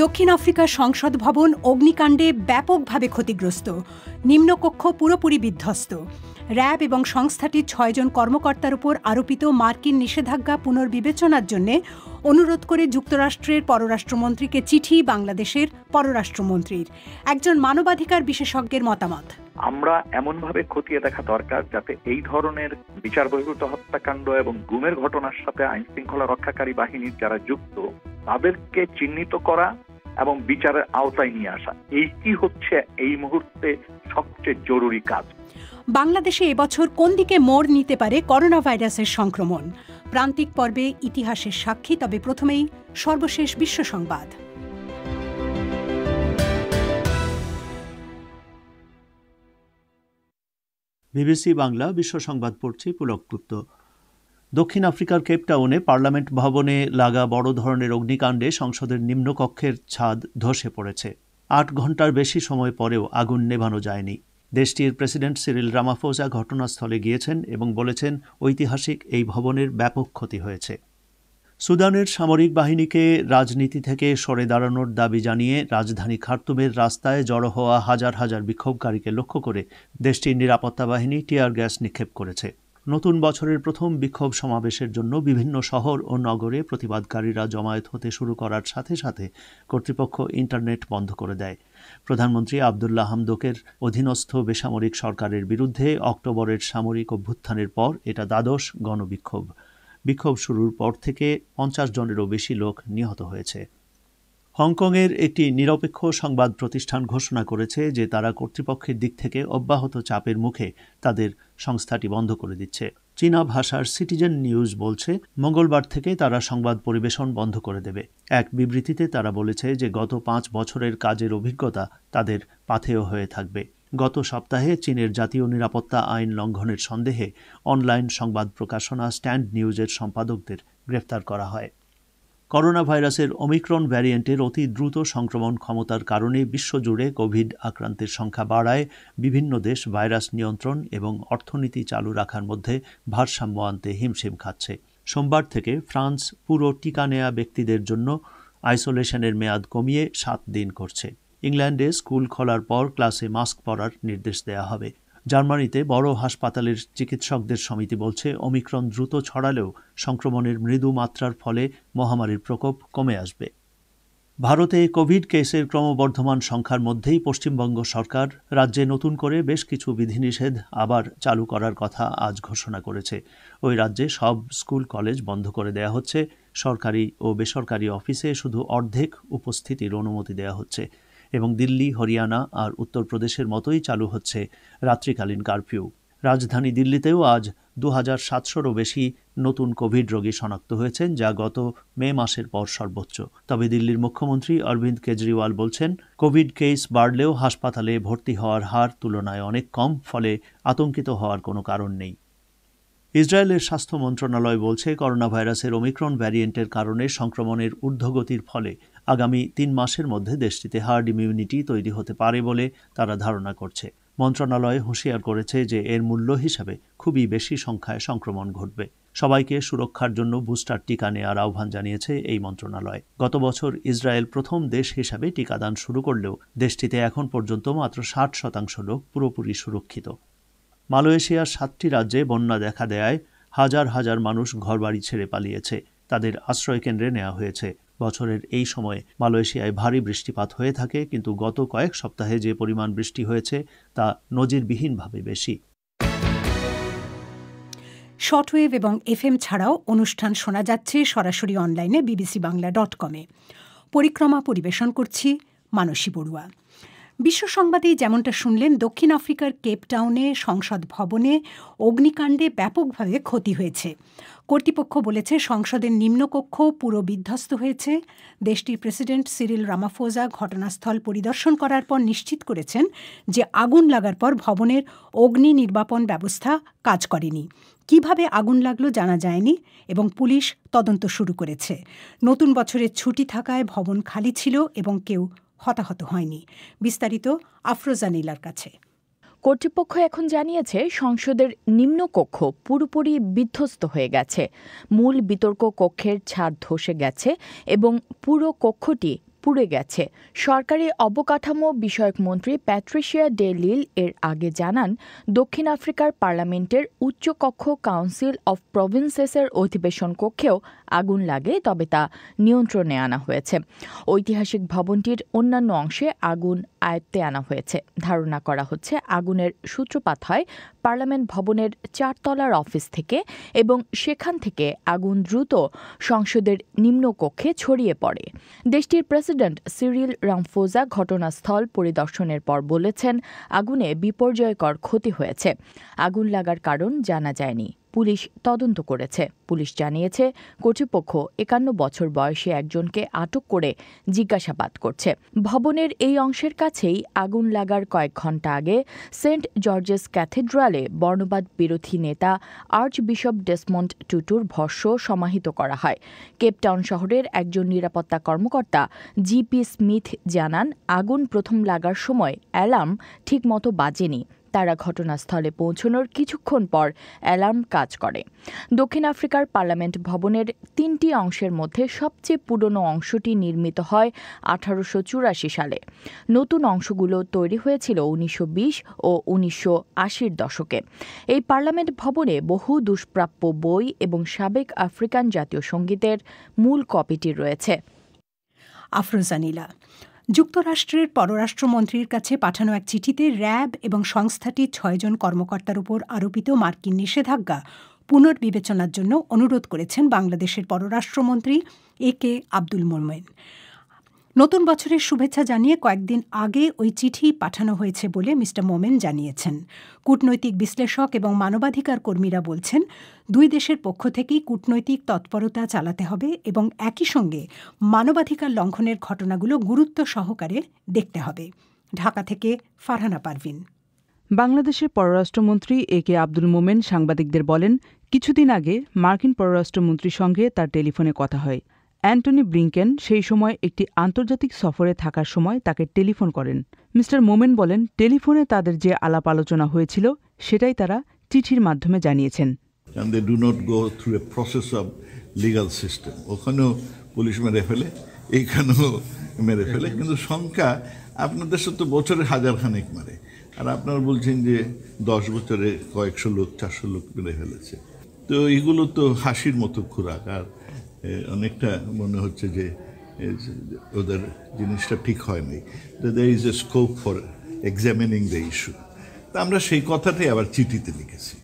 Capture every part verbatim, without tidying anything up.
दक्षिण आफ्रिकार संसद भवन अग्निकाण्डे व्यापकभावे क्षतिग्रस्त, निम्नकक्ष पुरोपुरि विध्वस्त। रैब एवं संस्थाटिर छय जन कर्मकर्तार उपर आरोपित मार्किन निषेधाज्ञा पुनर्विवेचनार जन्य अनुरोध करे जुक्तराष्ट्रेर परराष्ट्रमंत्रीके चिठी बांग्लादेशेर परराष्ट्रमंत्रीर। एकजन मानवाधिकार विशेषज्ञेर मतामत, আমরা এমনভাবে খতিয়ে দেখা দরকার যাতে এই ধরনের বিচার বহির্ভূত হত্যাকাণ্ড এবং গুমের ঘটনার সাথে আইন শৃঙ্খলা রক্ষাকারী বাহিনীর যারা যুক্ত তাদেরকে চিহ্নিত করা এবং বিচারের আওতায় নিয়ে আসা, এইটি হচ্ছে এই মুহূর্তে সবচেয়ে জরুরি কাজ। বাংলাদেশে এবছর কোন দিকে মোড় নিতে পারে করোনা ভাইরাসের সংক্রমণ? প্রান্তিক পর্বে ইতিহাসের সাক্ষী। তবে প্রথমেই সর্বশেষ বিশ্ব সংবাদ। বিবিসি বাংলা বিশ্ব সংবাদ পড়ছি পুলক গুপ্ত। দক্ষিণ আফ্রিকার কেপটাউনে পার্লামেন্ট ভবনে লাগা বড় ধরনের অগ্নিকাণ্ডে সংসদের নিম্নকক্ষের ছাদ ধসে পড়েছে। আট ঘন্টার বেশি সময় পরেও আগুন নেভানো যায়নি। দেশটির প্রেসিডেন্ট সিরিল রামাফোজা ঘটনাস্থলে গিয়েছেন এবং বলেছেন ঐতিহাসিক এই ভবনের ব্যাপক ক্ষতি হয়েছে। সুদানের সামরিক বাহিনীকে রাজনীতি থেকে সরে দাঁড়ানোর দাবি জানিয়ে রাজধানী খার্তুমের রাস্তায় জড়ো হওয়া হাজার হাজার বিক্ষোভকারীকে লক্ষ্য করে দেশটির নিরাপত্তা বাহিনী টিয়ার গ্যাস নিক্ষেপ করেছে। নতুন বছরের প্রথম বিক্ষোভ সমাবেশের জন্য বিভিন্ন শহর ও নগরে প্রতিবাদকারীরা জমায়েত হতে শুরু করার সাথে সাথে কর্তৃপক্ষ ইন্টারনেট বন্ধ করে দেয়। প্রধানমন্ত্রী আবদুল্লাহ হামদোকের অধীনস্থ বেসামরিক সরকারের বিরুদ্ধে অক্টোবরের সামরিক অভ্যুত্থানের পর এটা দ্বাদশ গণবিক্ষোভ। বিক্ষোভ শুরুর পর থেকে পঞ্চাশ জনেরও বেশি লোক নিহত হয়েছে। হংকংয়ের একটি নিরপেক্ষ সংবাদ প্রতিষ্ঠান ঘোষণা করেছে যে তারা কর্তৃপক্ষের দিক থেকে অব্যাহত চাপের মুখে তাদের সংস্থাটি বন্ধ করে দিচ্ছে। চীনা ভাষার সিটিজেন নিউজ বলছে মঙ্গলবার থেকে তারা সংবাদ পরিবেশন বন্ধ করে দেবে। এক বিবৃতিতে তারা বলেছে যে গত পাঁচ বছরের কাজের অভিজ্ঞতা তাদের পাথেয় হয়ে থাকবে। গত সপ্তাহে চীনের জাতীয় নিরাপত্তা আইন লঙ্ঘনের সন্দেহে অনলাইন সংবাদ প্রকাশনা স্ট্যান্ড নিউজের সম্পাদকদের গ্রেফতার করা হয়। করোনা ভাইরাসের ওমিক্রন ভ্যারিয়েন্টের অতি দ্রুত সংক্রমণ ক্ষমতার কারণে বিশ্বজুড়ে কোভিড আক্রান্তের সংখ্যা বাড়ায় বিভিন্ন দেশ ভাইরাস নিয়ন্ত্রণ এবং অর্থনীতি চালু রাখার মধ্যে ভারসাম্য আনতে হিমশিম খাচ্ছে। সোমবার থেকে ফ্রান্স পুরো টিকা নেয়া ব্যক্তিদের জন্য আইসোলেশনের মেয়াদ কমিয়ে সাত দিন করছে। ইংল্যান্ডে স্কুল খোলার পর ক্লাসে মাস্ক পরার নির্দেশ দেয়া হবে। জার্মানিতে বড় হাসপাতালের চিকিৎসকদের সমিতি বলছে ওমিক্রন দ্রুত ছড়ালেও সংক্রমণের মৃদু মাত্রার ফলে মহামারীর প্রকোপ কমে আসবে। ভারতে কোভিড কেসের ক্রমবর্ধমান সংখ্যার মধ্যেই পশ্চিমবঙ্গ সরকার রাজ্যে নতুন করে বেশ কিছু বিধিনিষেধ আবার চালু করার কথা আজ ঘোষণা করেছে। ওই রাজ্যে সব স্কুল কলেজ বন্ধ করে দেয়া হচ্ছে। সরকারি ও বেসরকারি অফিসে শুধু অর্ধেক উপস্থিতির অনুমতি দেয়া হচ্ছে এবং দিল্লি, হরিয়ানা আর উত্তরপ্রদেশের মতোই চালু হচ্ছে রাত্রিকালীন কারফিউ। রাজধানী দিল্লিতেও আজ দু হাজার সাতশোরও বেশি নতুন কোভিড রোগী শনাক্ত হয়েছেন, যা গত মে মাসের পর সর্বোচ্চ। তবে দিল্লির মুখ্যমন্ত্রী অরবিন্দ কেজরিওয়াল বলছেন কোভিড কেস বাড়লেও হাসপাতালে ভর্তি হওয়ার হার তুলনায় অনেক কম, ফলে আতঙ্কিত হওয়ার কোনো কারণ নেই। ইসরায়েলের স্বাস্থ্য মন্ত্রণালয় বলছে করোনা ভাইরাসের ওমিক্রন ভ্যারিয়েন্টের কারণে সংক্রমণের ঊর্ধ্বগতির ফলে আগামী তিন মাসের মধ্যে দেশটিতে হার্ড ইমিউনিটি তৈরি হতে পারে বলে তারা ধারণা করছে। মন্ত্রণালয় হুঁশিয়ার করেছে যে এর মূল্য হিসাবে খুবই বেশি সংখ্যায় সংক্রমণ ঘটবে। সবাইকে সুরক্ষার জন্য বুস্টার টিকা নেওয়ার আহ্বান জানিয়েছে এই মন্ত্রণালয়। গত বছর ইসরায়েল প্রথম দেশ হিসাবে টিকাদান শুরু করলেও দেশটিতে এখন পর্যন্ত মাত্র ষাট শতাংশ লোক পুরোপুরি সুরক্ষিত। মালয়েশিয়ার সাতটি রাজ্যে বন্যা দেখা দেয়ায় হাজার হাজার মানুষ ঘরবাড়ি ছেড়ে পালিয়েছে, তাদের আশ্রয় কেন্দ্রে নেওয়া হয়েছে। বছরের এই সময়ে মালয়েশিয়ায় ভারী বৃষ্টিপাত হয়ে থাকে, কিন্তু গত কয়েক সপ্তাহে যে পরিমাণ বৃষ্টি হয়েছে তা নজিরবিহীনভাবে বেশি। শর্টওয়েভ এবং এফএম ছাড়াও অনুষ্ঠান শোনা যাচ্ছে সরাসরি অনলাইনে বিবিসি বাংলা ডট কমে। পরিক্রমা পরিবেশন করছি মানসী বড়ুয়া। বিশ্ব সংবাদে যেমনটা শুনলেন, দক্ষিণ আফ্রিকার কেপটাউনে সংসদ ভবনে অগ্নিকাণ্ডে ব্যাপকভাবে ক্ষতি হয়েছে। কর্তৃপক্ষ বলেছে সংসদের নিম্নকক্ষ পুরো বিধ্বস্ত হয়েছে। দেশটির প্রেসিডেন্ট সিরিল রামাফোজা ঘটনাস্থল পরিদর্শন করার পর নিশ্চিত করেছেন যে আগুন লাগার পর ভবনের অগ্নি নির্বাপন ব্যবস্থা কাজ করেনি। কিভাবে আগুন লাগলো জানা যায়নি এবং পুলিশ তদন্ত শুরু করেছে। নতুন বছরের ছুটি থাকায় ভবন খালি ছিল এবং কেউ হতাহত হয়নি। বিস্তারিত আফরোজা নীলার কাছে। কর্তৃপক্ষ এখন জানিয়েছে সংসদের নিম্নকক্ষ পুরোপুরি বিধ্বস্ত হয়ে গেছে। মূল বিতর্ক কক্ষের ছাদ ধসে গেছে এবং পুরো কক্ষটি पुड़े गेছে सरकारी अबकाठामो विषयक मंत्री पैट्रिशिया डे लिल एर आगे जानान दक्षिण आफ्रिकार पार्लामेंटेर उच्च कक्ष काउंसिल अफ प्रभिन्सेसर अधिवेशन कक्षेও आगुन लागे तबे ता नियंत्रणे आना হয়েছে ऐतिहासिक भवनটির अन्यान्य अंशे आगुन आयत्ते आना হয়েছে धारणा करा হচ্ছে आगुनेर सूत्रपात হয় पार्लामेंट भवनेर चारतलार अफिस থেকে এবং সেখান থেকে आगुन द्रुत संसदेर निम्न कक्षे छड़िए पड़े देशटिर प्रेसिडेंट सिरिल रामफोसा घटनास्थल परिदर्शनेर पर बोलेছেন आगुने विपर्जयकर क्षति হয়েছে आगुन लागार कारण जाना जायনি পুলিশ তদন্ত করেছে পুলিশ জানিয়েছে কর্তৃপক্ষ একান্ন বছর বয়সী একজনকে আটক করে জিজ্ঞাসাবাদ করছে ভবনের এই অংশের কাছেই আগুন লাগার কয়েক ঘন্টা আগে সেন্ট জর্জেস ক্যাথেড্রালে বর্ণবাদ বিরোধী নেতা আর্চ বিশপ ডেসমন্ড টুটুর ভস্য সমাহিত করা হয় কেপটাউন শহরের একজন নিরাপত্তা কর্মকর্তা জিপি স্মিথ জানান আগুন প্রথম লাগার সময় অ্যালার্ম ঠিকমতো বাজেনি তারা ঘটনাস্থলে পৌঁছানোর কিছুক্ষণ পর অ্যালার্ম কাজ করে দক্ষিণ আফ্রিকার পার্লামেন্ট ভবনের তিনটি অংশের মধ্যে সবচেয়ে পুরনো অংশটি নির্মিত হয় আঠারোশো চুরাশি সালে নতুন অংশগুলো তৈরি হয়েছিল উনিশশো বিশ ও উনিশশো আশির দশকে এই পার্লামেন্ট ভবনে বহু দুষ্প্রাপ্য বই এবং সাবেক আফ্রিকান জাতীয় সঙ্গীতের মূল কপিটি রয়েছে আফরোজানিলা যুক্তরাষ্ট্রের পররাষ্ট্রমন্ত্রীর কাছে পাঠানো এক চিঠিতে র্যাব এবং সংস্থাটির ছয়জন কর্মকর্তার উপর আরোপিত মার্কিন নিষেধাজ্ঞা পুনর্বিবেচনার জন্য অনুরোধ করেছেন বাংলাদেশের পররাষ্ট্রমন্ত্রী এ কে আব্দুল মোমেন। নতুন বছরের শুভেচ্ছা জানিয়ে কয়েকদিন আগে ওই চিঠি পাঠানো হয়েছে বলে মিস্টার মোমেন জানিয়েছেন। কূটনৈতিক বিশ্লেষক এবং মানবাধিকার কর্মীরা বলছেন, দুই দেশের পক্ষ থেকেই কূটনৈতিক তৎপরতা চালাতে হবে এবং একই সঙ্গে মানবাধিকার লঙ্ঘনের ঘটনাগুলো গুরুত্ব সহকারে দেখতে হবে। ঢাকা থেকে ফারহানা পারভিন। বাংলাদেশের পররাষ্ট্রমন্ত্রী এ কে আব্দুল মোমেন সাংবাদিকদের বলেন, কিছুদিন আগে মার্কিন পররাষ্ট্রমন্ত্রীর সঙ্গে তার টেলিফোনে কথা হয়। অ্যান্টনি ব্লিংকেন সেই সময় একটি আন্তর্জাতিক সফরে থাকার সময় তাকে টেলিফোন করেন। মিস্টার মোমেন বলেন, টেলিফোনে তাদের যে আলাপ আলোচনা হয়েছিল সেটাই তারা চিঠির মাধ্যমে জানিয়েছেন। ওখানেও পুলিশ মেরে ফেলে, এইখানেও মেরে ফেলে, কিন্তু সংখ্যা আপনাদের সাথে বছরে হাজার খানেক মারে, আর আপনারা বলছেন যে দশ বছরে কয়েকশো লোক চারশো লোক মেরে ফেলেছে। তো এগুলো তো হাসির মতো খোরাক, আর অনেকটা মনে হচ্ছে যে ওদের জিনিসটা ঠিক হয়নি। There is a scope for examining the issue. তা আমরা সেই কথাটাই আবার চিঠিতে লিখেছি।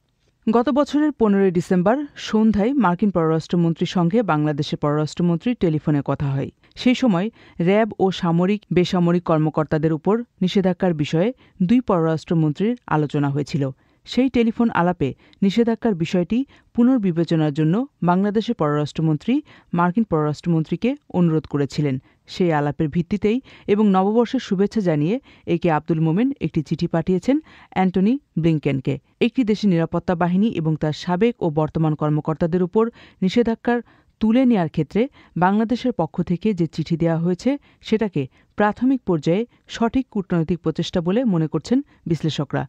গত বছরের পনেরোই ডিসেম্বর সন্ধ্যায় মার্কিন পররাষ্ট্রমন্ত্রীর সঙ্গে বাংলাদেশের পররাষ্ট্রমন্ত্রী টেলিফোনে কথা হয়। সেই সময় র্যাব ও সামরিক বেসামরিক কর্মকর্তাদের উপর নিষেধাজ্ঞার বিষয়ে দুই পররাষ্ট্রমন্ত্রীর আলোচনা হয়েছিল। সেই টেলিফোন আলাপে নিষেধাজ্ঞার বিষয়টি পুনর্বিবেচনার জন্য বাংলাদেশের পররাষ্ট্রমন্ত্রী মার্কিন পররাষ্ট্রমন্ত্রীকে অনুরোধ করেছিলেন। সেই আলাপের ভিত্তিতেই এবং নববর্ষের শুভেচ্ছা জানিয়ে এ কে আব্দুল মোমেন একটি চিঠি পাঠিয়েছেন অ্যান্টনি ব্লিংকেনকে। একটি দেশের নিরাপত্তা বাহিনী এবং তার সাবেক ও বর্তমান কর্মকর্তাদের উপর নিষেধাজ্ঞার তুলে নেওয়ার ক্ষেত্রে বাংলাদেশের পক্ষ থেকে যে চিঠি দেওয়া হয়েছে সেটাকে প্রাথমিক পর্যায়ে সঠিক কূটনৈতিক প্রচেষ্টা বলে মনে করছেন বিশ্লেষকরা।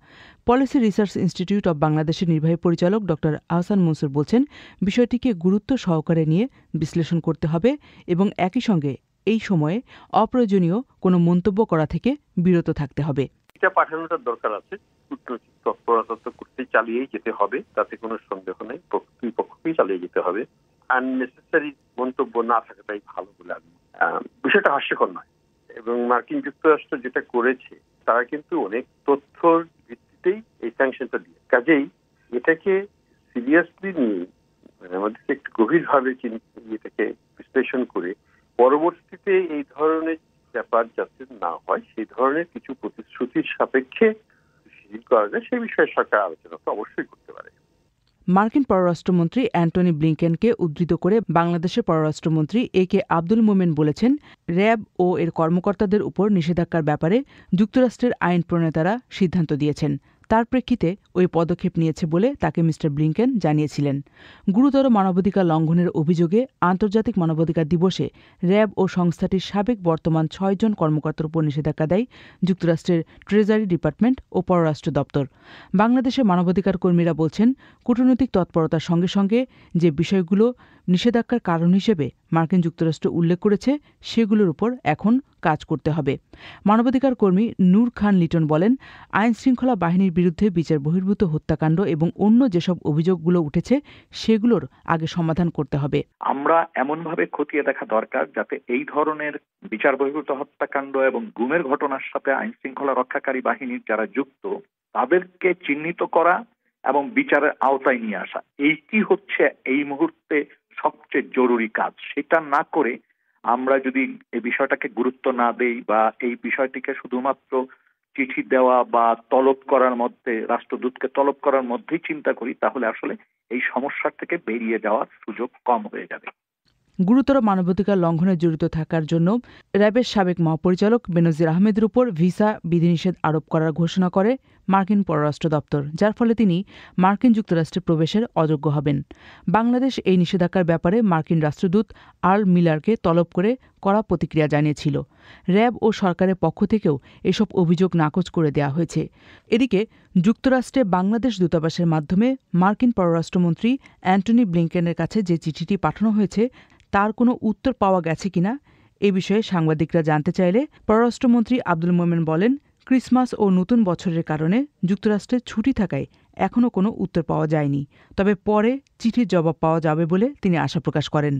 পলিসি রিসার্চ ইনস্টিটিউট অব বাংলাদেশের নির্বাহী পরিচালক ড আহসান মনসুর বলছেন, বিষয়টিকে গুরুত্ব সহকারে নিয়ে বিশ্লেষণ করতে হবে এবং একই সঙ্গে এই সময়ে অপ্রয়োজনীয় কোনো মন্তব্য করা থেকে বিরত থাকতে হবে। এটা পাঠানোটার দরকার আছে, কূটনৈতিক তৎপরতা তো করতে চালিয়েই যেতে হবে, তাতে কোনো সন্দেহ নেই, দুই পক্ষকেই চালিয়ে যেতে হবে। আননেসেসারি মন্তব্য না থাকাটাই ভালো বলে আমি। বিষয়টা হাস্যকর নয় এবং মার্কিন যুক্তরাষ্ট্র যেটা করেছে তারা কিন্তু অনেক তথ্যর ভিত্তিতেই এই স্যাংশনটা দিয়ে, কাজেই এটাকে সিরিয়াসলি নিয়ে মানে আমাদেরকে একটু গভীরভাবে চিন্তা এটাকে বিশ্লেষণ করে পরবর্তীতে এই ধরনের ব্যাপার যাতে না হয় সেই ধরনের কিছু প্রতিশ্রুতির সাপেক্ষে শিথিল করা যায় সেই বিষয়ে সরকার আলোচনা তো অবশ্যই করতে পারে। মার্কিন পররাষ্ট্রমন্ত্রী অ্যান্টনি ব্লিংকেনকে উদ্ধৃত করে বাংলাদেশের পররাষ্ট্রমন্ত্রী এ কে আব্দুল মোমেন বলেছেন, র্যাব ও এর কর্মকর্তাদের উপর নিষেধাজ্ঞার ব্যাপারে যুক্তরাষ্ট্রের আইন প্রণেতারা সিদ্ধান্ত দিয়েছেন। তার প্রেক্ষিতে ওই পদক্ষেপ নিয়েছে বলে তাকে মিস্টার ব্লিংকেন জানিয়েছিলেন। গুরুতর মানবাধিকার লঙ্ঘনের অভিযোগে আন্তর্জাতিক মানবাধিকার দিবসে র্যাব ও সংস্থাটির সাবেক বর্তমান ছয়জন কর্মকর্তার উপর নিষেধাজ্ঞা দেয় যুক্তরাষ্ট্রের ট্রেজারি ডিপার্টমেন্ট ও পররাষ্ট্র দপ্তর। বাংলাদেশের মানবাধিকার কর্মীরা বলছেন, কূটনৈতিক তৎপরতার সঙ্গে সঙ্গে যে বিষয়গুলো নিষেধাজ্ঞার কারণ হিসেবে মার্কিন যুক্তরাষ্ট্র উল্লেখ করেছে সেগুলোর উপর এখন কাজ করতে হবে। মানবাধিকার কর্মী নূর খান লিটন বলেন, আইন শৃঙ্খলা বাহিনীর বিরুদ্ধে বিচার বহির্ভূত হত্যাকাণ্ড এবং অন্য যেসব অভিযোগগুলো উঠেছে সেগুলোর আগে সমাধান করতে হবে। আমরা এমনভাবে খতিয়ে দেখা দরকার যাতে এই ধরনের বিচার বহির্ভূত হত্যাকাণ্ড এবং গুমের ঘটনার সাথে আইন শৃঙ্খলা রক্ষাকারী বাহিনীর যারা যুক্ত তাদেরকে চিহ্নিত করা এবং বিচারের আওতায় নিয়ে আসা, এইটি হচ্ছে এই মুহূর্তে সবচেয়ে জরুরি কাজ। সেটা না করে আমরা যদি এই বিষয়টাকে গুরুত্ব না দেই বা এই বিষয়টিকে শুধুমাত্র চিঠি দেওয়া বা তলব করার মধ্যে, রাষ্ট্রদূতকে তলব করার মধ্যেই চিন্তা করি, তাহলে আসলে এই সমস্যা থেকে বেরিয়ে যাওয়ার সুযোগ কম হয়ে যাবে। গুরুতর মানবাধিকার লঙ্ঘনে জড়িত থাকার জন্য র্যাবের সাবেক মহাপরিচালক বেনজির আহমেদের উপর ভিসা বিধিনিষেধ আরোপ করার ঘোষণা করে মার্কিন পররাষ্ট্র দপ্তর, যার ফলে তিনি মার্কিন যুক্তরাষ্ট্রে প্রবেশের অযোগ্য হবেন। বাংলাদেশ এই নিষেধাজ্ঞার ব্যাপারে মার্কিন রাষ্ট্রদূত আর্ল মিলারকে তলব করে কড়া প্রতিক্রিয়া জানিয়েছিল। র্যাব ও সরকারের পক্ষ থেকেও এসব অভিযোগ নাকচ করে দেওয়া হয়েছে। এদিকে যুক্তরাষ্ট্রে বাংলাদেশ দূতাবাসের মাধ্যমে মার্কিন পররাষ্ট্রমন্ত্রী অ্যান্টনি ব্লিংকেনের কাছে যে চিঠিটি পাঠানো হয়েছে তার কোনো উত্তর পাওয়া গেছে কিনা এ বিষয়ে সাংবাদিকরা জানতে চাইলে পররাষ্ট্রমন্ত্রী আব্দুল মোমেন বলেন, ক্রিসমাস ও নতুন বছরের কারণে যুক্তরাষ্ট্রে ছুটি থাকায় এখনও কোনো উত্তর পাওয়া যায়নি, তবে পরে চিঠির জবাব পাওয়া যাবে বলে তিনি আশা প্রকাশ করেন।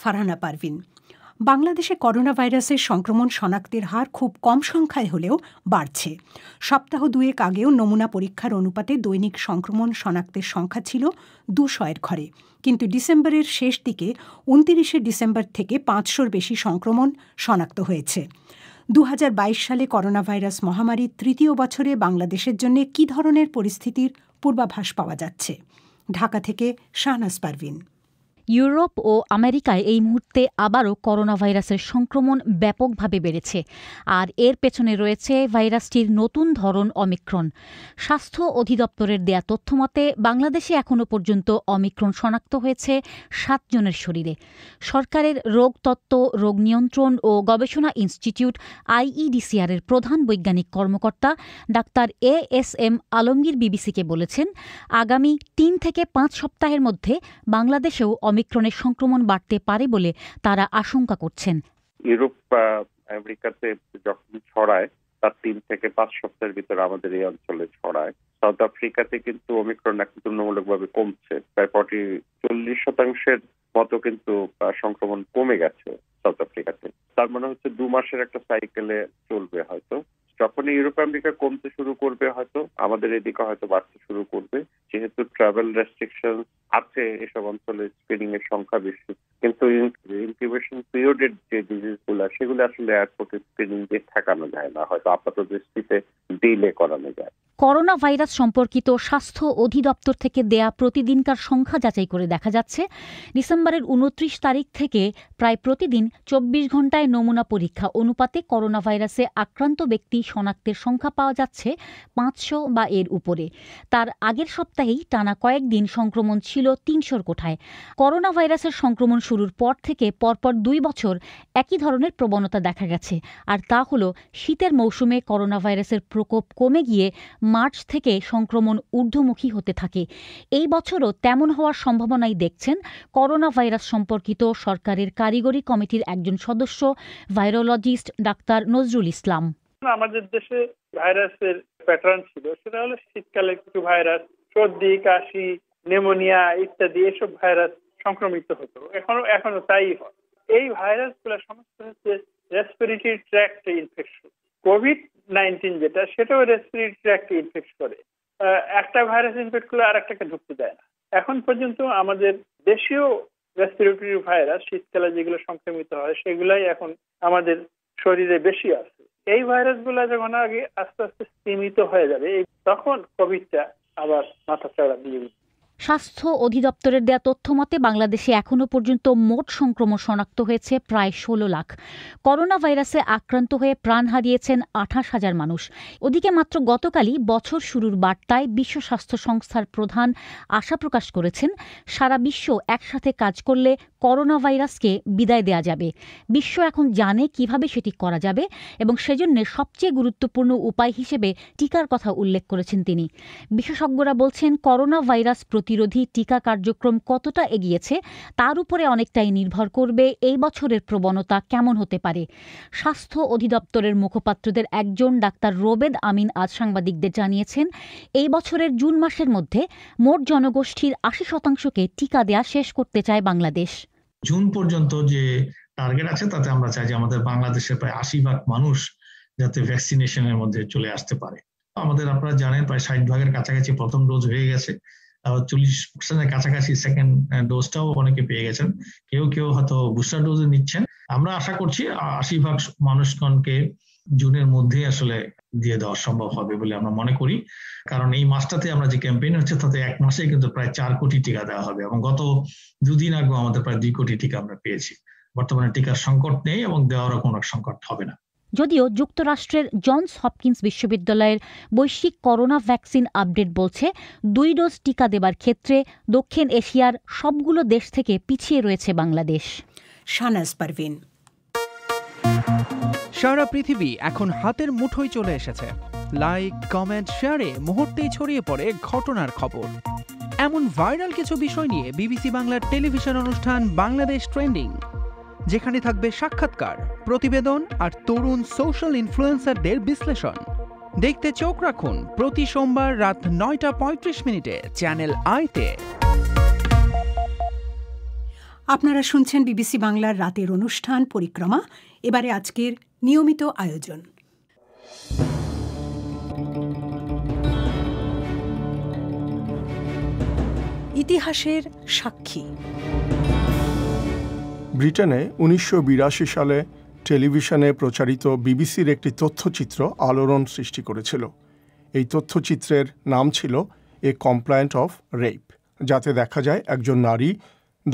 ফারহানা পারভিন, বাংলাদেশে করোনা ভাইরাসের সংক্রমণ শনাক্তের হার খুব কম সংখ্যায় হলেও বাড়ছে। সপ্তাহ দুয়েক আগেও নমুনা পরীক্ষার অনুপাতে দৈনিক সংক্রমণ শনাক্তের সংখ্যা ছিল দুশোয়ের ঘরে, কিন্তু ডিসেম্বরের শেষ দিকে উনত্রিশে ডিসেম্বর থেকে পাঁচশোর বেশি সংক্রমণ শনাক্ত হয়েছে। দু হাজার বাইশ সালে করোনা ভাইরাস মহামারীর তৃতীয় বছরে বাংলাদেশের জন্য কী ধরনের পরিস্থিতির পূর্বাভাস পাওয়া যাচ্ছে? ঢাকা থেকে শাহনাজ পারভিন। ইউরোপ ও আমেরিকায় এই মুহূর্তে আবারও করোনা ভাইরাসের সংক্রমণ ব্যাপকভাবে বেড়েছে, আর এর পেছনে রয়েছে ভাইরাসটির নতুন ধরন অমিক্রন। স্বাস্থ্য অধিদপ্তরের দেয়া তথ্য মতে বাংলাদেশে এখনও পর্যন্ত অমিক্রন শনাক্ত হয়েছে সাত জনের শরীরে। সরকারের রোগতত্ত্ব, রোগ নিয়ন্ত্রণ ও গবেষণা ইনস্টিটিউট আইইডিসিআরের প্রধান বৈজ্ঞানিক কর্মকর্তা doctor A S M Alamgir বিবিসিকে বলেছেন, আগামী তিন থেকে পাঁচ সপ্তাহের মধ্যে বাংলাদেশেও অমিক্রনের সংক্রমণ বাড়তে পারে বলে তারা আশঙ্কা করছেন। ইউরোপ আমেরিকাতে যখন ছড়ায় তার তিন থেকে পাঁচ সপ্তাহের ভিতরে আমাদের এই অঞ্চলে ছড়ায়। সাউথ আফ্রিকাতে কিন্তু অমিক্রন এখন তুলনামূলকভাবে কমছে, প্রায় ফর্টি চল্লিশ শতাংশের মতো কিন্তু সংক্রমণ কমে গেছে সাউথ আফ্রিকাতে। তার মানে হচ্ছে দু মাসের একটা সাইকেলে চলবে। হয়তো যখনই ইউরোপ আমেরিকা কমতে শুরু করবে, হয়তো আমাদের এদিকে হয়তো বাড়তে শুরু করবে। যেহেতু ট্রাভেল রেস্ট্রিকশন আছে এসব অঞ্চলে, স্ক্রিনিং এর সংখ্যা বেশি, কিন্তু ইনকিউবেশন পিরিয়ডের যে ডিজিজ গুলো সেগুলো আসলে এয়ারপোর্টে স্ক্রিনিং দিয়ে ঠেকানো যায় না, হয়তো আপাতত দৃষ্টিতে ডিলে করানো যায়। করোনা ভাইরাস সম্পর্কিত স্বাস্থ্য অধিদপ্তর থেকে দেয়া প্রতিদিনকার সংখ্যা যাচাই করে দেখা যাচ্ছে, ডিসেম্বরের উনত্রিশ তারিখ থেকে প্রায় প্রতিদিন চব্বিশ ঘন্টায় নমুনা পরীক্ষা অনুপাতে করোনা ভাইরাসে আক্রান্ত ব্যক্তি শনাক্তের সংখ্যা পাওয়া যাচ্ছে পাঁচশো বা এর উপরে। তার আগের সপ্তাহেই টানা কয়েকদিন সংক্রমণ ছিল তিনশোর কোঠায়। করোনা ভাইরাসের সংক্রমণ শুরুর পর থেকে পরপর দুই বছর একই ধরনের প্রবণতা দেখা গেছে, আর তা হলো শীতের মৌসুমে করোনা ভাইরাসের প্রকোপ কমে গিয়ে মার্চ থেকে সংক্রমণ ঊর্ধ্বমুখী হতে থাকে। এই বছরও তেমন হওয়ার সম্ভাবনাই দেখছেন করোনা ভাইরাস সম্পর্কিত সরকারের কারিগরি কমিটির একজন সদস্য ভাইরোলজিস্ট ডাক্তার নজরুল ইসলাম। আমাদের দেশে ভাইরাসের প্যাটার্ন ছিল, সেটা হলো শীতকালে কিছু ভাইরাস, সর্দি, কাশি, নিউমোনিয়া ইত্যাদি এসব ভাইরাস সংক্রমিত হতো, এখনো এখনো তাই হয়। এই ভাইরাস গুলো সমস্ত হচ্ছে respiratory tract infection. COVID nineteen যেটা, সেটাও রেসপিরেটরি ট্র্যাক্ট ইনফেক্ট করে। একটা ভাইরাস ইনফেক্ট করলে আর একটাকে ঢুকতে দেয় না। এখন পর্যন্ত আমাদের দেশীয় রেসপিরেটরি ভাইরাস শীতকালে যেগুলো সংক্রমিত হয় সেগুলাই এখন আমাদের শরীরে বেশি আছে। এই ভাইরাস গুলা যখন আগে আস্তে আস্তে সীমিত হয়ে যাবে তখন কোভিডটা আবার মাথা চাড়া দিয়ে। स्वास्थ्य अधिदप्तरेर देया तथ्य मते बांग्लादेशे एखोनो पर्यन्त मोट संक्रमण शनाक्त हयेछे प्राय षोलो लाख। करोना भाइरासे आक्रांत हये प्राण हारियेछेन आठाश हाजार मानुष। ओदिके मात्र गतकालई बछर शुरूर बार्ताय विश्व स्वास्थ्य संस्थार प्रधान आशा प्रकाश करेछेन सारा विश्व एकसाथे काज करले करोना भाइरासके बिदाय देया जाबे। विश्व एखन जाने किभाबे सेटी करा जाबे एबं सेजन्य सबचेये गुरुत्वपूर्ण उपाय हिसेबे टीकार कथा उल्लेख करेछेन तिनि। विशेषज्ञरा बोलछेन करोना भाइरास प्रतिरोधी टीका कार्यक्रम कतटा एगिয়েছে তার উপরে অনেকটাই নির্ভর করবে এই বছরের প্রবণতা কেমন হতে পারে। স্বাস্থ্য অধিদপ্তরের মুখপাত্রদের একজন ডাক্তার রোবেদ আমিন আজ সাংবাদিকদের জানিয়েছেন এই বছরের জুন মাসের মধ্যে মোট জনগোষ্ঠীর আশি শতাংশকে টিকা দেয়া শেষ করতে চায় বাংলাদেশ। জুন পর্যন্ত যে টার্গেট আছে তাতে আমরা চাই যে আমাদের বাংলাদেশের প্রায় আশি ভাগ মানুষ যাতে ভ্যাকসিনেশনের মধ্যে চলে আসতে পারে। আমাদের আপনারা জানেন প্রায় ষাট ভাগের কাছাকাছি প্রথম ডোজ হয়ে গেছে, চল্লিশ পার্সেন্টের কাছাকাছি সেকেন্ড ডোজটাও অনেকে পেয়ে গেছেন, কেউ কেউ হয়তো বুস্টার ডোজ নিচ্ছেন। আমরা আশা করছি আশি ভাগ মানুষগণকে জুনের মধ্যে আসলে দিয়ে দেওয়া সম্ভব হবে বলে আমরা মনে করি, কারণ এই মাসটাতে আমরা যে ক্যাম্পেইন হচ্ছে তাতে এক মাসে কিন্তু প্রায় চার কোটি টিকা দেওয়া হবে এবং গত দুদিন আগেও আমাদের প্রায় দুই কোটি টিকা আমরা পেয়েছি। বর্তমানে টিকার সংকট নেই এবং দেওয়ারও কোনো সংকট হবে না। যদিও যুক্তরাষ্ট্রের জনস হপকিন্স বিশ্ববিদ্যালয়ের বৈশ্বিক করোনা ভ্যাকসিন আপডেট বলছে দুই ডোজ টিকা দেবার ক্ষেত্রে দক্ষিণ এশিয়ার সবগুলো দেশ থেকে পিছিয়ে রয়েছে বাংলাদেশ। শাহনাজ পারভিন। সারা পৃথিবী এখন হাতের মুঠোয় চলে এসেছে। লাইক, কমেন্ট, শেয়ারে মুহূর্তেই ছড়িয়ে পড়ে ঘটনার খবর। এমন ভাইরাল কিছু বিষয় নিয়ে বিবিসি বাংলার টেলিভিশন অনুষ্ঠান বাংলাদেশ ট্রেন্ডিং, যেখানে থাকবে সাক্ষাৎকার, প্রতিবেদন আর তরুণ সোশ্যাল ইনফ্লুয়েন্সারদের বিশ্লেষণ। দেখতে চোখ রাখুন প্রতি সোমবার রাত নয়টা পঁয়ত্রিশ মিনিটে চ্যানেল আইতে। আপনারা শুনছেন বিবিসি বাংলার রাতের অনুষ্ঠান পরিক্রমা। এবারে আজকের নিয়মিত আয়োজন। ইতিহাসের সাক্ষী। ব্রিটেনে উনিশশো বিরাশি সালে টেলিভিশনে প্রচারিত বিবিসির একটি তথ্যচিত্র আলোড়ন সৃষ্টি করেছিল। এই তথ্যচিত্রের নাম ছিল এ কমপ্লেন্ট অফ রেপ, যাতে দেখা যায় একজন নারী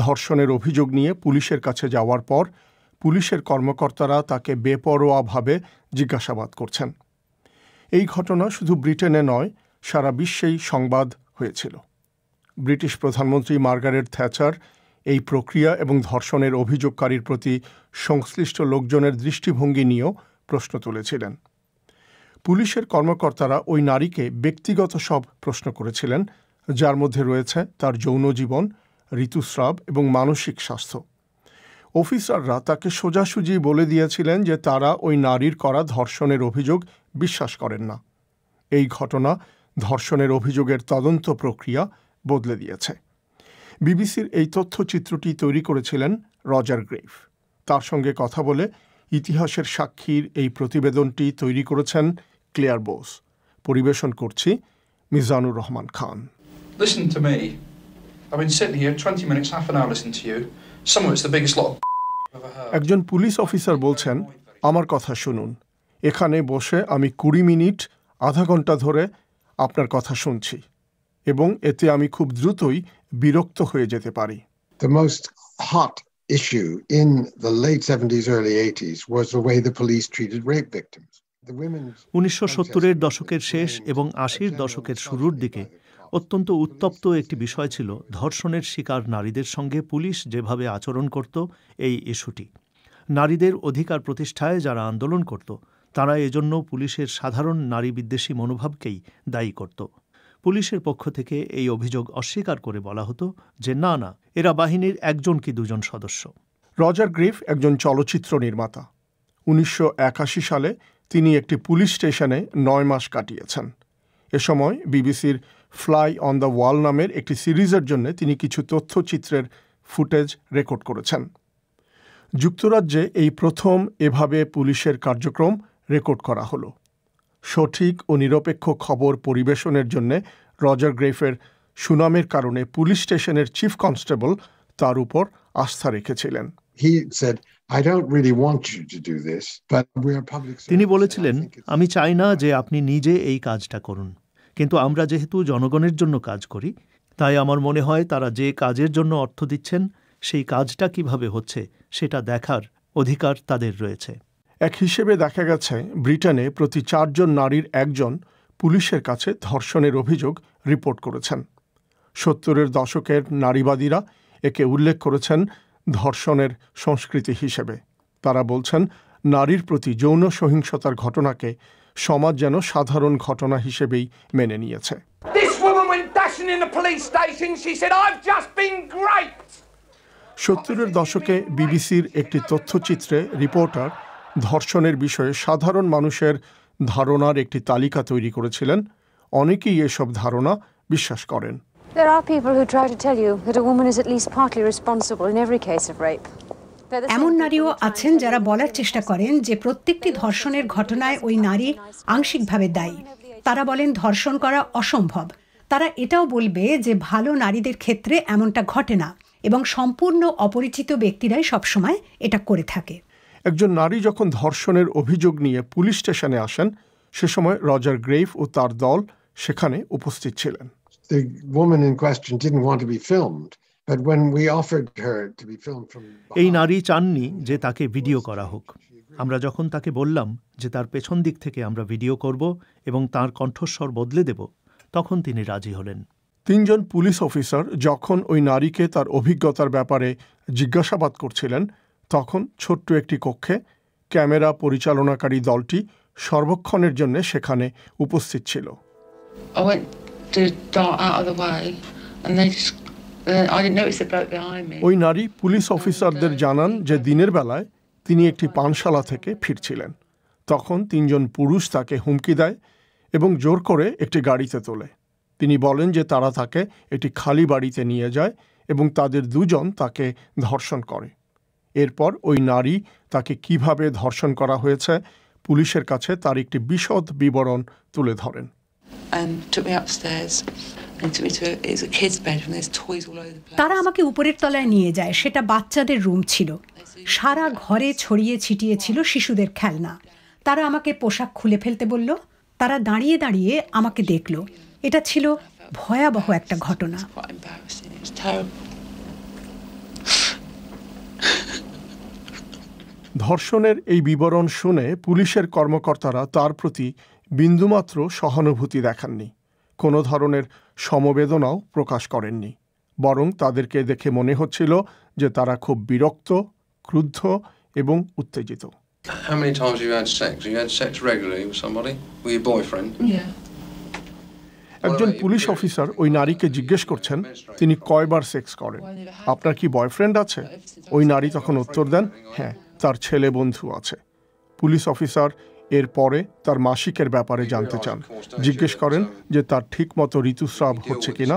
ধর্ষণের অভিযোগ নিয়ে পুলিশের কাছে যাওয়ার পর পুলিশের কর্মকর্তারা তাকে বেপরোয়াভাবে জিজ্ঞাসাবাদ করছেন। এই ঘটনা শুধু ব্রিটেনে নয়, সারা বিশ্বেই সংবাদ হয়েছিল। ব্রিটিশ প্রধানমন্ত্রী মার্গারেট থ্যাচার এই প্রক্রিয়া এবং ধর্ষণের অভিযোগকারীর প্রতি সংশ্লিষ্ট লোকজনের দৃষ্টিভঙ্গি নিয়েও প্রশ্ন তুলেছিলেন। পুলিশের কর্মকর্তারা ওই নারীকে ব্যক্তিগত সব প্রশ্ন করেছিলেন, যার মধ্যে রয়েছে তার যৌন জীবন, ঋতুস্রাব এবং মানসিক স্বাস্থ্য। অফিসাররা তাকে সোজাসুজি বলে দিয়েছিলেন যে তারা ওই নারীর করা ধর্ষণের অভিযোগ বিশ্বাস করেন না। এই ঘটনা ধর্ষণের অভিযোগের তদন্ত প্রক্রিয়া বদলে দিয়েছে। বিবিসির এই তথ্যচিত্রটি তৈরি করেছিলেন রজার গ্রেভ। তার সঙ্গে কথা বলে ইতিহাসের সাক্ষীর এই প্রতিবেদনটি তৈরি করেছেন ক্লেয়ার বোস। পরিবেশন করছি Mizanur Rahman Khan. Listen to me. I've been sitting here twenty minutes, half an hour listening to you. Some of it's the biggest lot of I've ever heard. একজন পুলিশ অফিসার বলছেন, আমার কথা শুনুন, এখানে বসে আমি কুড়ি মিনিট, আধা ঘন্টা ধরে আপনার কথা শুনছি এবং এতে আমি খুব দ্রুতই বিরক্ত হয়ে যেতে পারি। The most hot issue in the late seventies early eighties was the way the police treated rape victims. The women's উনিশশো সত্তর এর দশকের শেষ এবং আশির দশকের শুরুর দিকে অত্যন্ত উত্তপ্ত একটি বিষয় ছিল ধর্ষণের শিকার নারীদের সঙ্গে পুলিশ যেভাবে আচরণ করত এই ইস্যুটি। নারীদের অধিকার প্রতিষ্ঠায় যারা আন্দোলন করত তারা এজন্য পুলিশের সাধারণ নারী বিদ্বেষী মনোভাবকেই দায়ী করত। পুলিশের পক্ষ থেকে এই অভিযোগ অস্বীকার করে বলা হতো যে না না, এরা বাহিনীর একজন কি দুজন সদস্য। রজার গ্রিফ একজন চলচ্চিত্র নির্মাতা। উনিশশো একাশি সালে তিনি একটি পুলিশ স্টেশনে নয় মাস কাটিয়েছেন। এ সময় বিবিসির ফ্লাই অন দ্য ওয়াল নামের একটি সিরিজের জন্য তিনি কিছু তথ্যচিত্রের ফুটেজ রেকর্ড করেছেন। যুক্তরাজ্যে এই প্রথম এভাবে পুলিশের কার্যক্রম রেকর্ড করা হলো। সঠিক ও নিরপেক্ষ খবর পরিবেশনের জন্যে রজার গ্রেফের সুনামের কারণে পুলিশ স্টেশনের চিফ কনস্টেবল তার উপর আস্থা রেখেছিলেন। তিনি বলেছিলেন, আমি চাই না যে আপনি নিজে এই কাজটা করুন, কিন্তু আমরা যেহেতু জনগণের জন্য কাজ করি তাই আমার মনে হয় তারা যে কাজের জন্য অর্থ দিচ্ছেন সেই কাজটা কিভাবে হচ্ছে সেটা দেখার অধিকার তাদের রয়েছে। এক হিসেবে দেখা গেছে ব্রিটেনে প্রতি চারজন নারীর একজন পুলিশের কাছে ধর্ষণের অভিযোগ রিপোর্ট করেছেন। সত্তরের দশকের নারীবাদীরা একে উল্লেখ করেছেন ধর্ষণের সংস্কৃতি হিসেবে। তারা বলছেন নারীর প্রতি যৌন সহিংসতার ঘটনাকে সমাজ যেন সাধারণ ঘটনা হিসেবেই মেনে নিয়েছে। সত্তরের দশকে বিবিসির একটি তথ্যচিত্রে রিপোর্টার ধর্ষণের বিষয়ে সাধারণ মানুষের ধারণার একটি তালিকা তৈরি করেছিলেন। অনেকেই এসব ধারণা বিশ্বাস করেন। এমন নারীও আছেন যারা বলার চেষ্টা করেন যে প্রত্যেকটি ধর্ষণের ঘটনায় ওই নারী আংশিকভাবে দায়ী। তারা বলেন ধর্ষণ করা অসম্ভব। তারা এটাও বলবে যে ভালো নারীদের ক্ষেত্রে এমনটা ঘটে না এবং সম্পূর্ণ অপরিচিত ব্যক্তিরাই সবসময় এটা করে থাকে। একজন নারী যখন ধর্ষণের অভিযোগ নিয়ে পুলিশ স্টেশনে আসেন সে সময় রজার গ্রেভ ও তার দল সেখানে উপস্থিত ছিলেন। এই নারী চাননি যে তাকে ভিডিও করা হোক। আমরা যখন তাকে বললাম যে তার পেছন দিক থেকে আমরা ভিডিও করব এবং তার কণ্ঠস্বর বদলে দেব, তখন তিনি রাজি হলেন। তিনজন পুলিশ অফিসার যখন ওই নারীকে তার অভিজ্ঞতার ব্যাপারে জিজ্ঞাসাবাদ করছিলেন তখন ছোট্ট একটি কক্ষে ক্যামেরা পরিচালনাকারী দলটি সর্বক্ষণের জন্য সেখানে উপস্থিত ছিল। ওই নারী পুলিশ অফিসারদের জানান যে দিনের বেলায় তিনি একটি পানশালা থেকে ফিরছিলেন। তখন তিনজন পুরুষ তাকে হুমকি দেয় এবং জোর করে একটি গাড়িতে তোলে। তিনি বলেন যে তারা তাকে একটি খালি বাড়িতে নিয়ে যায় এবং তাদের দুজন তাকে ধর্ষণ করে। এরপর ওই নারী তাকে কিভাবে ধর্ষণ করা হয়েছে পুলিশের কাছে তার একটি বিশদ বিবরণ তুলে ধরেন। তারা আমাকে উপরের তলায় নিয়ে যায়, সেটা বাচ্চাদের রুম ছিল। সারা ঘরে ছড়িয়ে ছিটিয়ে ছিল শিশুদের খেলনা। তারা আমাকে পোশাক খুলে ফেলতে বলল। তারা দাঁড়িয়ে দাঁড়িয়ে আমাকে দেখল। এটা ছিল ভয়াবহ একটা ঘটনা। ধর্ষণের এই বিবরণ শুনে পুলিশের কর্মকর্তারা তার প্রতি বিন্দুমাত্র সহানুভূতি দেখাননি, কোনো ধরনের সমবেদনাও প্রকাশ করেননি। বরং তাদেরকে দেখে মনে হচ্ছিল যে তারা খুব বিরক্ত, ক্রুদ্ধ এবং উত্তেজিত। একজন পুলিশ অফিসার ওই নারীকে জিজ্ঞেস করছেন তিনি কয়বার সেক্স করেন, আপনার কি বয়ফ্রেন্ড আছে? ওই নারী তখন উত্তর দেন, হ্যাঁ, তার ছেলে বন্ধু আছে। পুলিশ অফিসার এরপরে তার মাসিকের ব্যাপারে জানতে চান, জিজ্ঞেস করেন যে তার ঠিক মতো ঋতুস্রাব হচ্ছে কিনা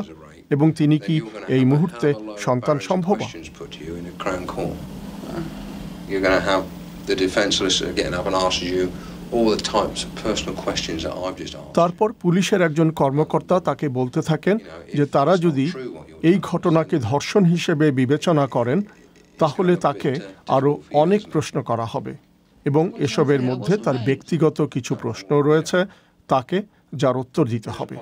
এবং তিনি কি এই মুহূর্তে সন্তান সম্ভব। তারপর পুলিশের একজন কর্মকর্তা তাকে বলতে থাকেন যে তারা যদি এই ঘটনাকে ধর্ষণ হিসেবে বিবেচনা করেন তাহলে তাকে আরও অনেক প্রশ্ন করা হবে এবং এসবের মধ্যে তার ব্যক্তিগত কিছু প্রশ্ন রয়েছে তাকে যার উত্তর দিতে হবে।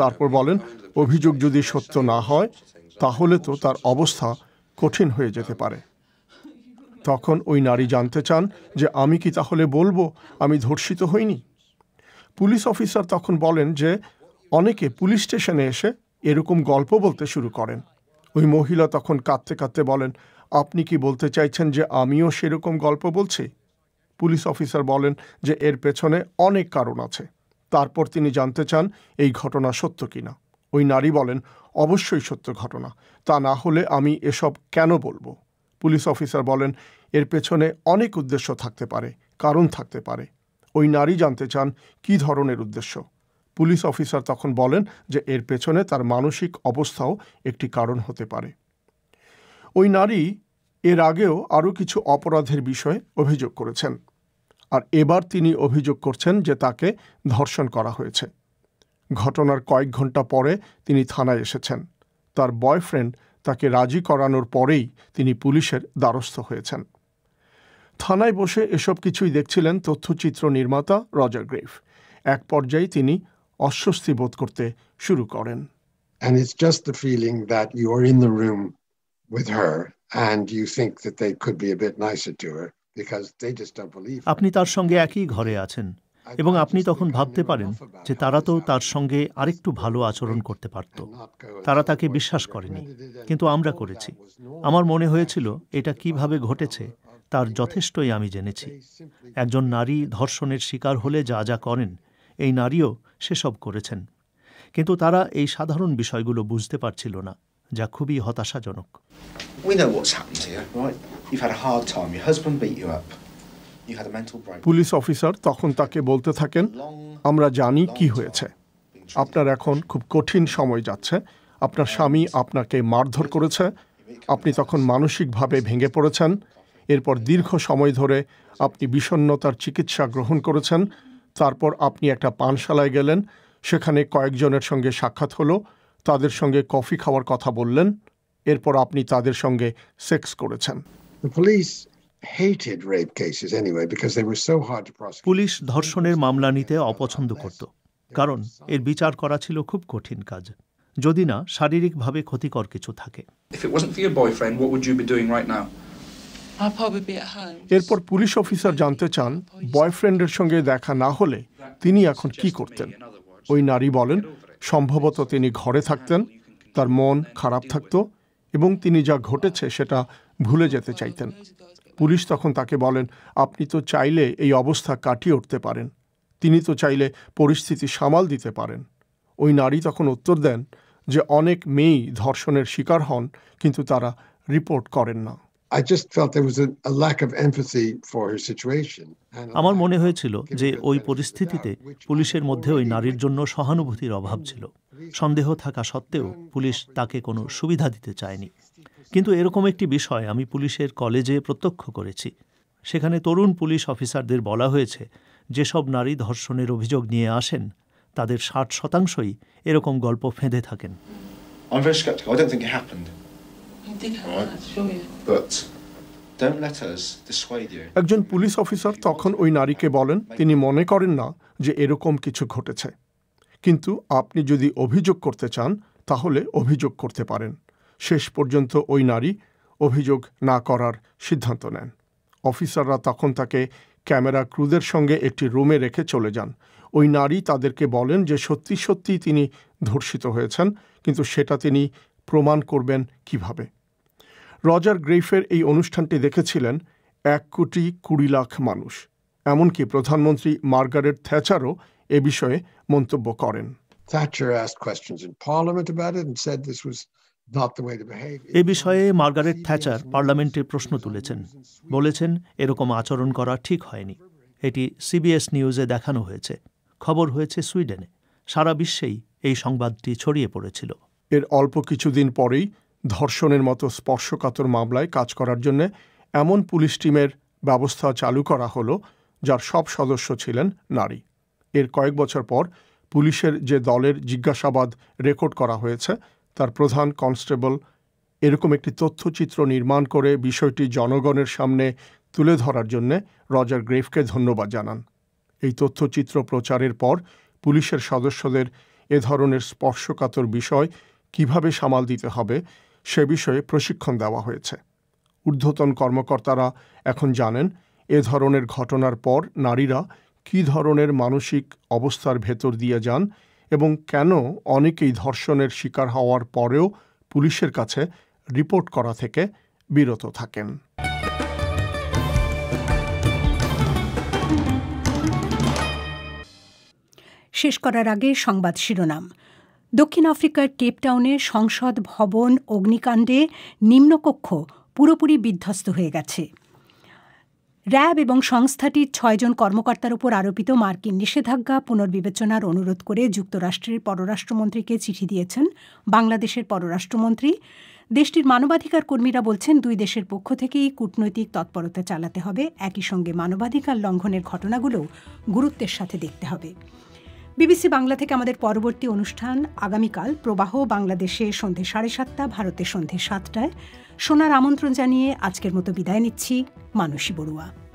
তারপর বলেন অভিযোগ যদি সত্য না হয় তাহলে তো তার অবস্থা কঠিন হয়ে যেতে পারে। তখন ওই নারী জানতে চান যে আমি কি তাহলে বলবো আমি ধর্ষিত হইনি? পুলিশ অফিসার তখন বলেন যে অনেকে পুলিশ স্টেশনে এসে এরকম গল্প বলতে শুরু করেন। ওই মহিলা তখন কাঁদতে কাঁদতে বলেন, আপনি কি বলতে চাইছেন যে আমিও সেরকম গল্প বলছি? পুলিশ অফিসার বলেন যে এর পেছনে অনেক কারণ আছে। তারপর তিনি জানতে চান এই ঘটনা সত্য কিনা। ওই নারী বলেন, অবশ্যই সত্য ঘটনা, তা না হলে আমি এসব কেন বলবো? পুলিশ অফিসার বলেন এর পেছনে অনেক উদ্দেশ্য থাকতে পারে, কারণ থাকতে পারে। ওই নারী জানতে চান কি ধরনের উদ্দেশ্য। পুলিশ অফিসার তখন বলেন যে এর পেছনে তার মানসিক অবস্থাও একটি কারণ হতে পারে। ওই নারী এর আগেও আরও কিছু অপরাধের বিষয়ে অভিযোগ করেছেন আর এবার তিনি অভিযোগ করছেন যে তাকে ধর্ষণ করা হয়েছে। ঘটনার কয়েক ঘন্টা পরে তিনি থানায় এসেছেন। তার বয়ফ্রেন্ড তাকে রাজি করানোর পরেই তিনি পুলিশের দ্বারস্থ হয়েছেন। থানায় বসে এসব কিছুই দেখছিলেন তথ্যচিত্র নির্মাতা রজার গ্রেভ। এক পর্যায়ে তিনি অস্বস্তি বোধ করতে শুরু করেন। And it's just the feeling that you are in the room with her and you think that they could be a bit nicer to her because they just don't believe her. আপনি তার সঙ্গে একই ঘরে আছেন এবং আপনি তখন ভাবতে পারেন যে তারা তো তার সঙ্গে আরেকটু ভালো আচরণ করতে পারত। তারা তাকে বিশ্বাস করেনি, কিন্তু আমরা করেছি। আমার মনে হয়েছিল এটা কিভাবে ঘটেছে তার যথেষ্টই আমি জেনেছি। একজন নারী ধর্ষণের শিকার হলে যা যা করেন, এই নারীও সেসব করেছেন। কিন্তু তারা এই সাধারণ বিষয়গুলো বুঝতে পারছিল না, যা খুবই হতাশাজনক। পুলিশ অফিসার তখন তাকে বলতে থাকেন, আমরা জানি কি হয়েছে, আপনার এখন খুব কঠিন সময় যাচ্ছে, আপনার স্বামী আপনাকে মারধর করেছে, আপনি তখন মানসিকভাবে ভেঙে পড়েছেন, এরপর দীর্ঘ সময় ধরে আপনি বিষণ্ণতার চিকিৎসা গ্রহণ করেছেন, তারপর আপনি একটা পানশালায় গেলেন, সেখানে কয়েকজনের সঙ্গে সাক্ষাৎ হলো, তাদের সঙ্গে কফি খাওয়ার কথা বললেন, এরপর আপনি তাদের সঙ্গে সেক্স করেছেন। পুলিশ ধর্ষণের মামলা নিতে অপছন্দ করত, কারণ এর বিচার করা ছিল খুব কঠিন কাজ, যদি না শারীরিকভাবে ক্ষতিকর কিছু থাকে। এরপর পুলিশ অফিসার জানতে চান বয়ফ্রেন্ডের সঙ্গে দেখা না হলে তিনি এখন কি করতেন। ওই নারী বলেন, সম্ভবত তিনি ঘরে থাকতেন, তার মন খারাপ থাকত এবং তিনি যা ঘটেছে সেটা ভুলে যেতে চাইতেন। পুলিশ তখন তাকে বলেন, আপনি তো চাইলে এই অবস্থা কাটিয়ে উঠতে পারেন, তিনি তো চাইলে পরিস্থিতি সামাল দিতে পারেন। ওই নারী তখন উত্তর দেন যে অনেক মেয়েই ধর্ষণের শিকার হন, কিন্তু তারা রিপোর্ট করেন না। আমার মনে হয়েছিল যে ওই পরিস্থিতিতে পুলিশের মধ্যে ওই নারীর জন্য সহানুভূতির অভাব ছিল। সন্দেহ থাকা সত্ত্বেও পুলিশ তাকে কোনো সুবিধা দিতে চায়নি। কিন্তু এরকম একটি বিষয় আমি পুলিশের কলেজে প্রত্যক্ষ করেছি। সেখানে তরুণ পুলিশ অফিসারদের বলা হয়েছে, যেসব নারী ধর্ষণের অভিযোগ নিয়ে আসেন তাদের ষাট শতাংশই এরকম গল্প ফেঁদে থাকেন। একজন পুলিশ অফিসার তখন ওই নারীকে বলেন, তিনি মনে করেন না যে এরকম কিছু ঘটেছে, কিন্তু আপনি যদি অভিযোগ করতে চান তাহলে অভিযোগ করতে পারেন। শেষ পর্যন্ত ওই নারী অভিযোগ না করার সিদ্ধান্ত নেন। অফিসাররা তখন তাকে ক্যামেরা ক্রুদের সঙ্গে একটি রুমে রেখে চলে যান। ওই নারী তাদেরকে বলেন যে সত্যি সত্যি তিনি ধর্ষিত হয়েছেন, কিন্তু সেটা তিনি প্রমাণ করবেন কিভাবে। রজার গ্রেইফের এই অনুষ্ঠানটি দেখেছিলেন এক কোটি কুড়ি লাখ মানুষ। এমনকি প্রধানমন্ত্রী মার্গারেট থ্যাচারও এ বিষয়ে মন্তব্য করেন। এ বিষয়ে মার্গারেট থ্যাচার পার্লামেন্টে প্রশ্ন তুলেছেন, বলেছেন এরকম আচরণ করা ঠিক হয়নি। এটি সি বি এস নিউজে দেখানো হয়েছে, খবর হয়েছে সুইডেনে, সারা বিশ্বেই এই সংবাদটি ছড়িয়ে পড়েছিল। এর অল্প কিছুদিন পরেই ধর্ষণের মতো স্পর্শকাতর মামলায় কাজ করার জন্য এমন পুলিশ টিমের ব্যবস্থা চালু করা হলো, যার সব সদস্য ছিলেন নারী। এর কয়েক বছর পর পুলিশের যে দলের জিজ্ঞাসাবাদ রেকর্ড করা হয়েছে তার প্রধান কনস্টেবল এরকম একটি তথ্যচিত্র নির্মাণ করে বিষয়টি জনগণের সামনে তুলে ধরার জন্য রজার গ্রেইফকে ধন্যবাদ জানান। এই তথ্যচিত্র প্রচারের পর পুলিশের সদস্যদের এ ধরনের স্পর্শকাতর বিষয় কিভাবে সামাল দিতে হবে সে বিষয়ে প্রশিক্ষণ দেওয়া হয়েছে। ঊর্ধ্বতন কর্মকর্তারা এখন জানেন এ ধরনের ঘটনার পর নারীরা কী ধরনের মানসিক অবস্থার ভেতর দিয়ে যান এবং কেন অনেকেই ধর্ষণের শিকার হওয়ার পরেও পুলিশের কাছে রিপোর্ট করা থেকে বিরত থাকেন। শেষ করার আগে সংবাদ শিরোনাম। দক্ষিণ আফ্রিকার কেপটাউনে সংসদ ভবন অগ্নিকাণ্ডে নিম্নকক্ষ পুরোপুরি বিধ্বস্ত হয়ে গেছে। র্যাব এবং সংস্থাটির ছয়জন কর্মকর্তার উপর আরোপিত মার্কিন নিষেধাজ্ঞা পুনর্বিবেচনার অনুরোধ করে যুক্তরাষ্ট্রের পররাষ্ট্রমন্ত্রীকে চিঠি দিয়েছেন বাংলাদেশের পররাষ্ট্রমন্ত্রী। দেশটির মানবাধিকার কর্মীরা বলছেন দুই দেশের পক্ষ থেকেই কূটনৈতিক তৎপরতা চালাতে হবে, একই সঙ্গে মানবাধিকার লঙ্ঘনের ঘটনাগুলোও গুরুত্বের সাথে দেখতে হবে। বিবিসি বাংলা থেকে আমাদের পরবর্তী অনুষ্ঠান আগামীকাল প্রবাহ, বাংলাদেশে সন্ধ্যে সাড়ে সাতটা, ভারতে সন্ধ্যে সাতটায়। শোনার আমন্ত্রণ জানিয়ে আজকের মতো বিদায় নিচ্ছি, মানসী বড়ুয়া।